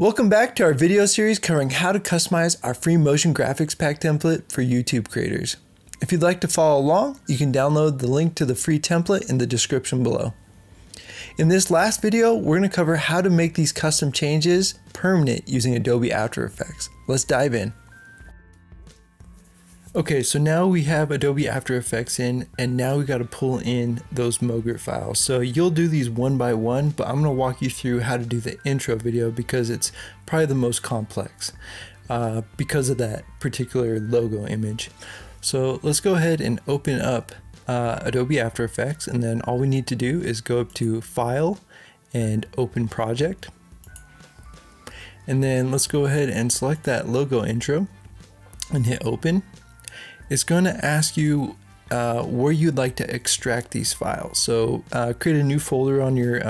Welcome back to our video series covering how to customize our free motion graphics pack template for YouTube creators. If you'd like to follow along, you can download the link to the free template in the description below. In this last video, we're going to cover how to make these custom changes permanent using Adobe After Effects. Let's dive in. Okay, so now we have Adobe After Effects in, and now we got to pull in those MOGRT files. So you'll do these one by one, but I'm going to walk you through how to do the intro video because it's probably the most complex because of that particular logo image. So let's go ahead and open up Adobe After Effects, and then all we need to do is go up to File and Open Project. And then let's go ahead and select that logo intro and hit Open. It's going to ask you where you'd like to extract these files. So create a new folder on your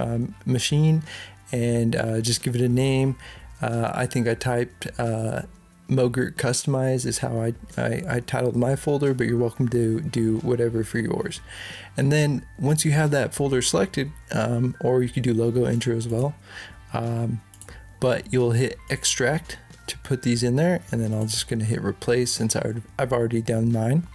machine and just give it a name. I think I typed MOGRT Customize is how I titled my folder, but you're welcome to do whatever for yours. And then once you have that folder selected, or you could do logo intro as well, but you'll hit extract to put these in there, and then I'm just going to hit replace since I've already done mine.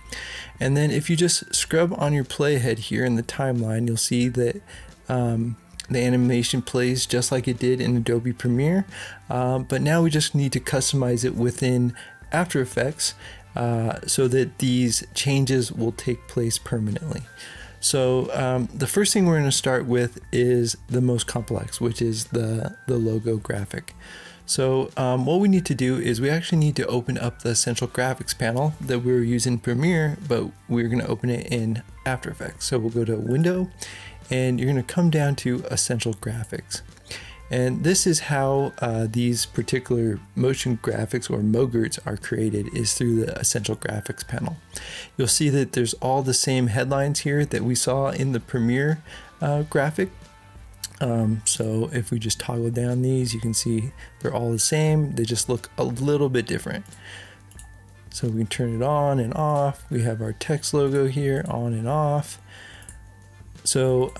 And then if you just scrub on your playhead here in the timeline, you'll see that the animation plays just like it did in Adobe Premiere, but now we just need to customize it within After Effects so that these changes will take place permanently. So the first thing we're going to start with is the most complex, which is the logo graphic. So what we need to do is we actually need to open up the Essential Graphics panel that we were using Premiere, but we're going to open it in After Effects. So we'll go to Window, and you're going to come down to Essential Graphics. And this is how these particular motion graphics or MOGRTs are created, is through the Essential Graphics panel. You'll see that there's all the same headlines here that we saw in the Premiere graphic. So if we just toggle down these, you can see they're all the same. They just look a little bit different. So we can turn it on and off. We have our text logo here, on and off. So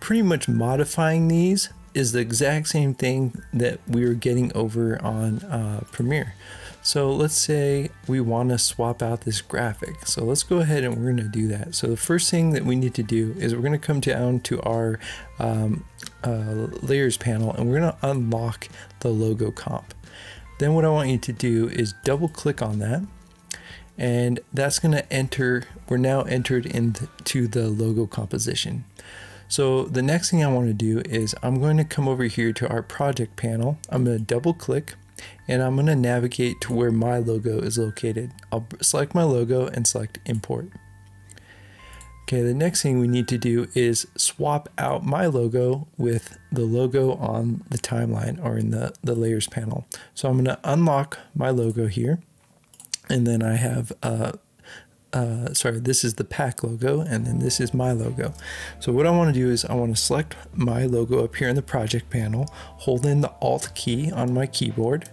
pretty much modifying these is the exact same thing that we were getting over on Premiere. So let's say we want to swap out this graphic. So let's go ahead and we're going to do that. So the first thing that we need to do is we're going to come down to our layers panel, and we're going to unlock the logo comp. Then what I want you to do is double click on that, and that's going to enter, we're now entered into the logo composition. So the next thing I want to do is I'm going to come over here to our project panel. I'm going to double click, and I'm going to navigate to where my logo is located. I'll select my logo and select import. Okay, the next thing we need to do is swap out my logo with the logo on the timeline or in the layers panel. So I'm going to unlock my logo here, and then I have this is the pack logo, and then this is my logo. So what I want to do is I want to select my logo up here in the project panel, hold in the Alt key on my keyboard,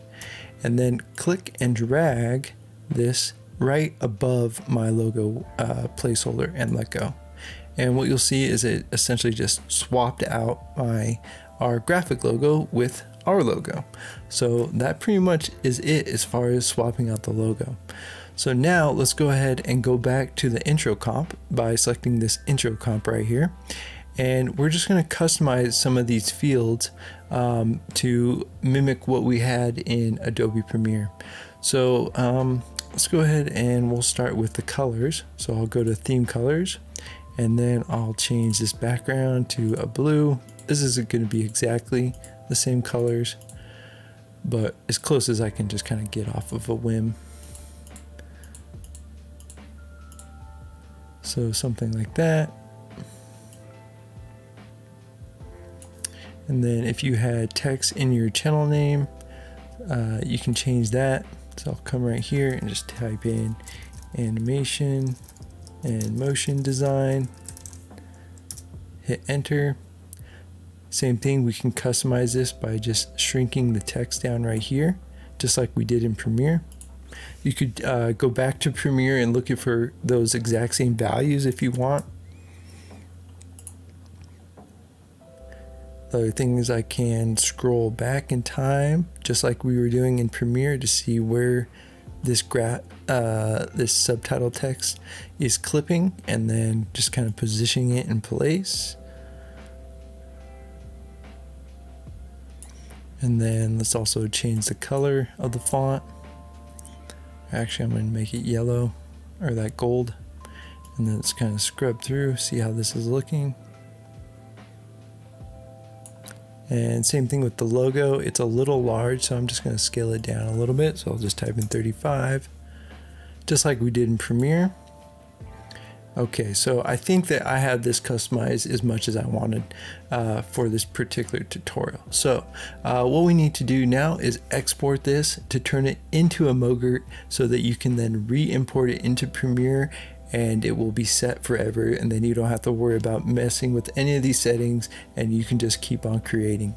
and then click and drag this right above my logo placeholder and let go. And what you'll see is it essentially just swapped out our graphic logo with our logo. So that pretty much is it as far as swapping out the logo. So now let's go ahead and go back to the intro comp by selecting this intro comp right here. And we're just going to customize some of these fields to mimic what we had in Adobe Premiere. So let's go ahead and we'll start with the colors. So I'll go to theme colors, and then I'll change this background to a blue. This isn't going to be exactly the same colors, but as close as I can just kind of get off of a whim. So something like that. And then if you had text in your channel name, you can change that. So I'll come right here and just type in animation and motion design, hit enter. Same thing, we can customize this by just shrinking the text down right here, just like we did in Premiere. You could go back to Premiere and look for those exact same values if you want. The other thing is I can scroll back in time, just like we were doing in Premiere, to see where this subtitle text is clipping, and then just kind of positioning it in place. And then let's also change the color of the font. Actually, I'm going to make it yellow, or that gold. And then let's kind of scrub through, see how this is looking. And same thing with the logo. It's a little large, so I'm just going to scale it down a little bit. So I'll just type in 35, just like we did in Premiere. Okay, so I think that I had this customized as much as I wanted for this particular tutorial. So what we need to do now is export this to turn it into a MOGRT, so that you can then re-import it into Premiere, and it will be set forever, and then you don't have to worry about messing with any of these settings, and you can just keep on creating.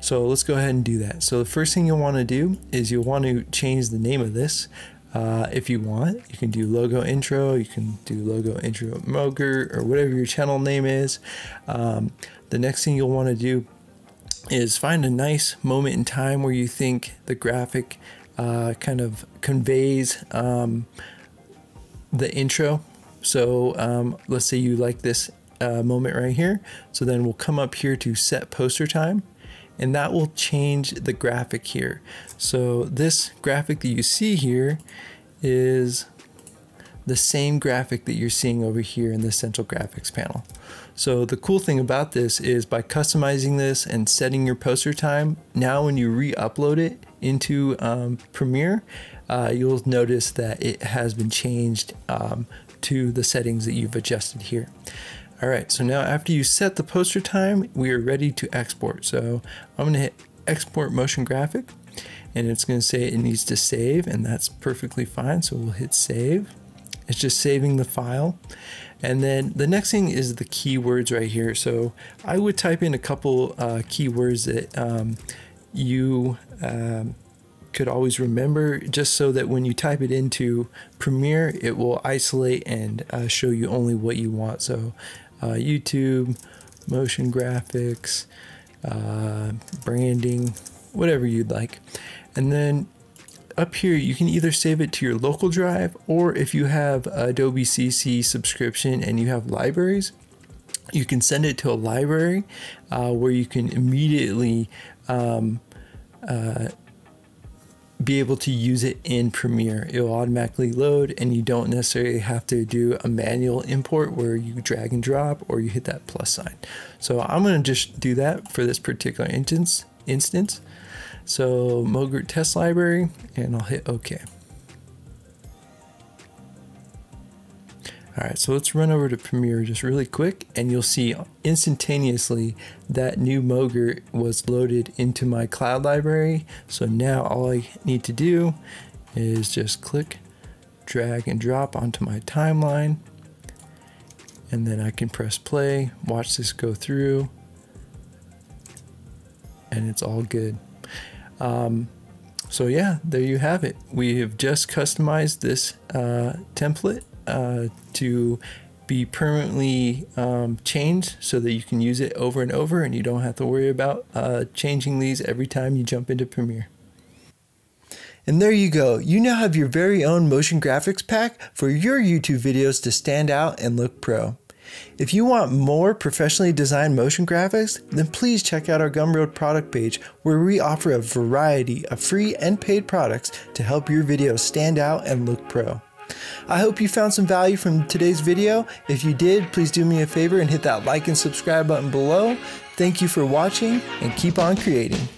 So let's go ahead and do that. So the first thing you'll want to do is you'll want to change the name of this. If you want, you can do logo intro, you can do logo intro MOGRT, or whatever your channel name is. The next thing you'll want to do is find a nice moment in time where you think the graphic kind of conveys the intro. So let's say you like this moment right here. So then we'll come up here to set poster time, and that will change the graphic here. So this graphic that you see here is the same graphic that you're seeing over here in the Essential Graphics panel. So the cool thing about this is by customizing this and setting your poster time, now when you re-upload it into Premiere, you'll notice that it has been changed to the settings that you've adjusted here. All right, so now after you set the poster time, we are ready to export. So I'm gonna hit export motion graphic, and it's gonna say it needs to save, and that's perfectly fine. So we'll hit save. It's just saving the file. And then the next thing is the keywords right here. So I would type in a couple keywords that you could always remember, just so that when you type it into Premiere, it will isolate and show you only what you want. So YouTube, motion graphics, branding, whatever you'd like. And then up here, you can either save it to your local drive, or if you have Adobe CC subscription and you have libraries, you can send it to a library where you can immediately be able to use it in Premiere. It will automatically load, and you don't necessarily have to do a manual import where you drag and drop or you hit that plus sign. So I'm going to just do that for this particular instance. So MOGRT test library, and I'll hit OK. All right, so let's run over to Premiere just really quick, and you'll see instantaneously that new MOGRT was loaded into my cloud library. So now all I need to do is just click, drag and drop onto my timeline, and then I can press play, watch this go through, and it's all good. So yeah, there you have it. We have just customized this template to be permanently changed, so that you can use it over and over, and you don't have to worry about changing these every time you jump into Premiere. And there you go. You now have your very own motion graphics pack for your YouTube videos to stand out and look pro. If you want more professionally designed motion graphics, then please check out our Gumroad product page, where we offer a variety of free and paid products to help your videos stand out and look pro. I hope you found some value from today's video. If you did, please do me a favor and hit that like and subscribe button below. Thank you for watching, and keep on creating.